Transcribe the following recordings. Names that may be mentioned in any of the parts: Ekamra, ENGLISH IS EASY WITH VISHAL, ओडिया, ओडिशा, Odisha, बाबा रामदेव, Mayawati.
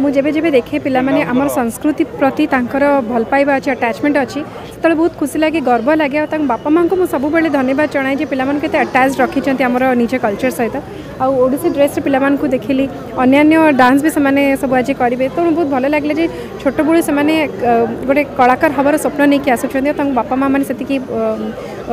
मुझे जेबे देखे पिला माने आम संस्कृति प्रति भल पाइबा अच्छे अटैचमेंट अच्छी से बहुत खुशी लगे गर्व लगे और बापा माँ को सब बेले धन्यवाद जनाए जे पिला माने अटैच रखी आम निज कल्चर सहित आउ ओडिसी ड्रेस पिला मान को देखिली अन्य डांस भी से सब आज करेंगे तो बहुत भल लगे जे छोट बड़ू से गोटे कलाकार हबार स्वप्न नहीं आसुच्च बापा माँ मैंने से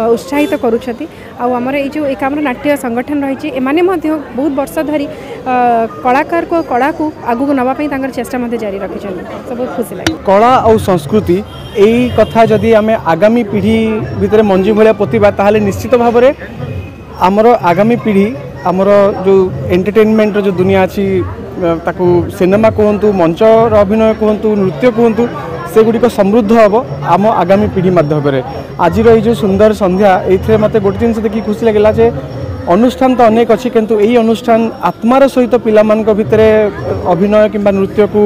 उत्साहित करुँच आमर ये एकाम्र नाट्य संगठन रही बहुत वर्ष धरी कलाकार को कला को आगू नाप चेष्टा जारी रखी सब खुशी लगे कला और संस्कृति यही कथा जदि आम आगामी पीढ़ी भितर मंजू भाया पोतवा ताहले निश्चित भाव में आमर आगामी पीढ़ी आमर जो एंटरटेनमेंट जो दुनिया अच्छी ताकू सिनेमा कहतु मंच अभिनय कहतु नृत्य कहतु से गुड़िक समृद्ध हम आम आगामी पीढ़ी मध्यम आज ये सुंदर संध्या ये मत गोटे जिनस देखिए खुशी लगेगा जे अनुष्ठान तो अनेक अच्छी किंतु यही अनुष्ठान आत्मार सहित पिलामान भितर अभिनय किंबा नृत्य को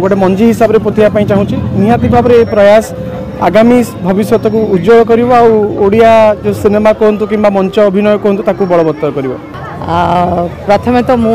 गोटे मंजी हिसाब से पोथापी चाहूँगी निहाती भाव में प्रयास आगामी भविष्य को उज्जवल करिव ओडिया जो सिनेमा कहतु कि मंच अभिनय कहतु बलवत्तर कर प्रथम तो मु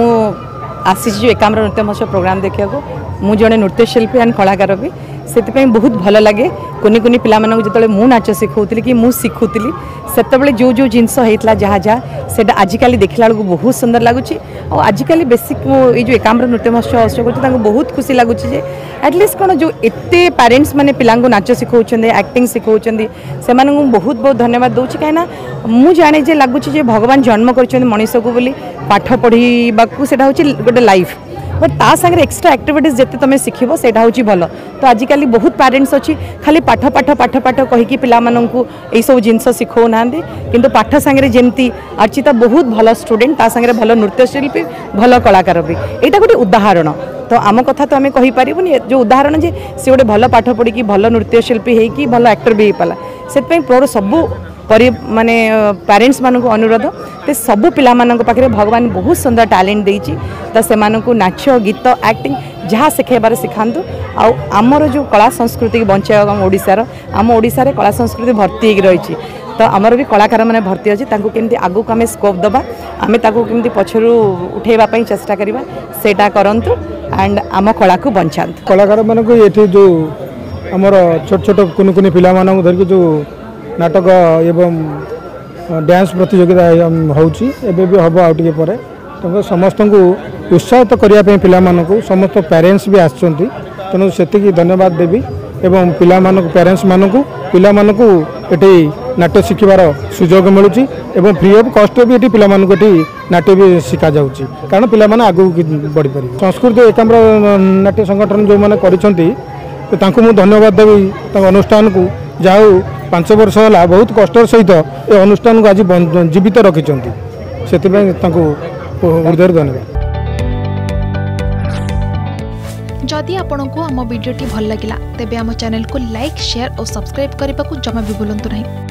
आसी एकाम्र नृत्य महोत्सव प्रोग्राम देखा मु जड़े नृत्यशिल्पी एंड कलाकार भी से बहुत भल लगे कुनि कुनि पिला जो मु नाच सिखाऊली कि मु शिखुली से जो जो जिनस होता जहाँ जहाँ से आजिकल देखला बेलू बहुत सुंदर लगुच और आजिकल बेसिक ये जो एकाम्र नृत्य महोत्सव कर बहुत खुशी लगुच एटलिस्ट कौन जो एते पेरेन्ट्स मैंने पिला नाच सिखा एक्टिंग सिखाऊँ से बहुत बहुत धन्यवाद दूँ कहीं मु जाने जे लगुच भगवान जन्म कर मनीष को बोली पाठ पढ़ा गोटे लाइफ बट ता सागर एक्सट्रा एक्टिविटीज जिते तुम शिखब से भल तो आजिकल बहुत पेरेन्ट्स अच्छी खाली पाठ पाठ पाठ पाठ कहीकि पाकू सब जिनस सिखो ना कि पाठ सागर जमी अच्छी तो बहुत भल स्टूडेंट ता सागर भल नृत्यशिल्पी भल कलाकार भी यहाँ गोटे उदाहरण तो आम कथा तो आम कहीपरूनी जो उदाहरण जे सी गोटे भल पाठ पढ़ी भल नृत्यशिल्पी होगी भल एक्टर भी हो पाला से प्रोर सबू माने पेरेन्ट्स मानक अनुरोध ते सबू पिला मानक पाखे भगवान बहुत सुंदर टैलेंट देइछि तो से मानक नाच गीत एक्टिंग जहाँ सिखेबार सिखातु आमर जो कला संस्कृति बंचाइब आम ओडिशार कला संस्कृति भर्ती हो रही तो आमर भी कलाकार मैंने भर्ती अच्छी केमती आगू आम स्कोप दबा आम केमती पछरू उठेबापी चेष्टा करवा सेटा करंतु एंड आम कला को बंचातु कलाकार मानक ये जो आमर छोट छोट कुन कुन पिला मानक धरिक जो नाटक एवं डांस प्रतियोगिता होबे पर समस्त को उत्साहित करने पिला समस्त पेरेन्ट्स भी आसुँच तेणु से धन्यवाद देवी एवं पिला पेरेन्ट्स मानक पिला ये नाट्य शिखबार सुजोग मिलूँ एवं फ्री अफ कस्ट भी ये पिला नाट्य भी शिखा जाऊँगी कारण पिला आगे बढ़ी पारे संस्कृति एकाम्र नाट्य संगठन जो मैंने कर धन्यवाद देवी अनुष्ठान को जाऊ 5 वर्ष होला बहुत कष्टर सहित ए अनुष्ठान को आज जीवित रखी से हृदय धन्यवाद जदि आपण को आम वीडियो भल लगा तेब आम चैनल को लाइक शेयर और सब्सक्राइब करने को जमा भी भूलु नहीं।